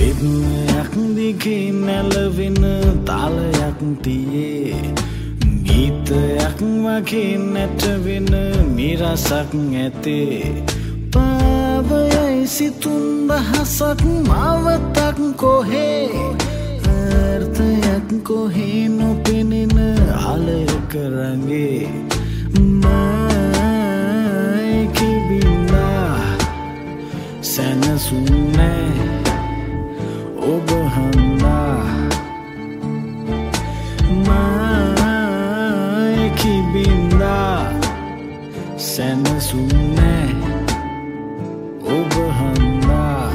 Vedna yakın dike nelvene tala yakın tiye Geet yakın vake netvene mira sakın ete Pavayay situn bahasak mavatak kohe Arthayak kohe no penene alayak range Mai kibinda sana sunne ඔබ හඳා මයි කිබින්දා සැනසුනේ ඔබ හඳා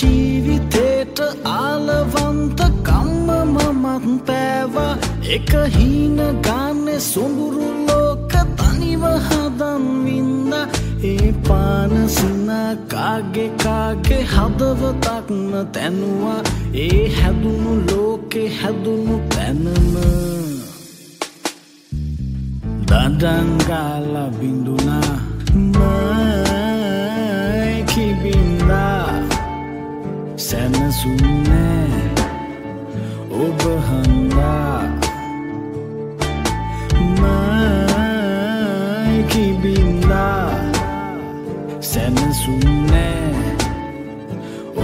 ජීවිතේට ආලවන්ත කම්ම මමත් පෑවා එක හින ගානේ සොඹුරු ලෝක තනිව හදන් වින්දා ඒ පානසින කාගේ හදවතක් තැනුවා ඒ හැදුණු ලෝකේ හැදුණු තැනම දඩන් ගාලා බින්දුනා මයි කිබින්දා සැනසුනේ ඔබ හඳා මයි කිබින්දා සැනසුනේ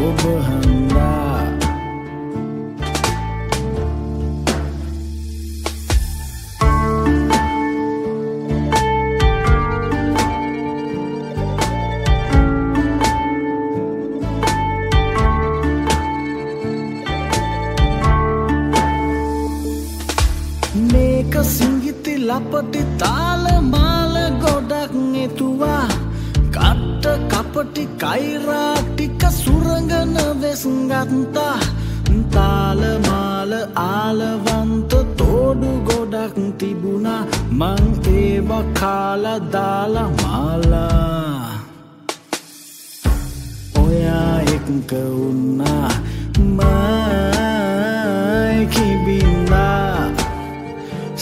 ඔබ හඳා සිංගිති ලපටි තාල මාල ගොඩක් නෙතුවා කට්ට කපටි කයිරා ටික සුරංගන වෙස්ගත්තා තාල මාල ආලවන්ත තෝඩු ගොඩක් තිබුණා මං ඒවා කාලා දාලා මාලා ඔයා එක්ක වුණා මයි කිබින්දා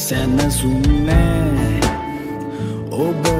Sen azune, oba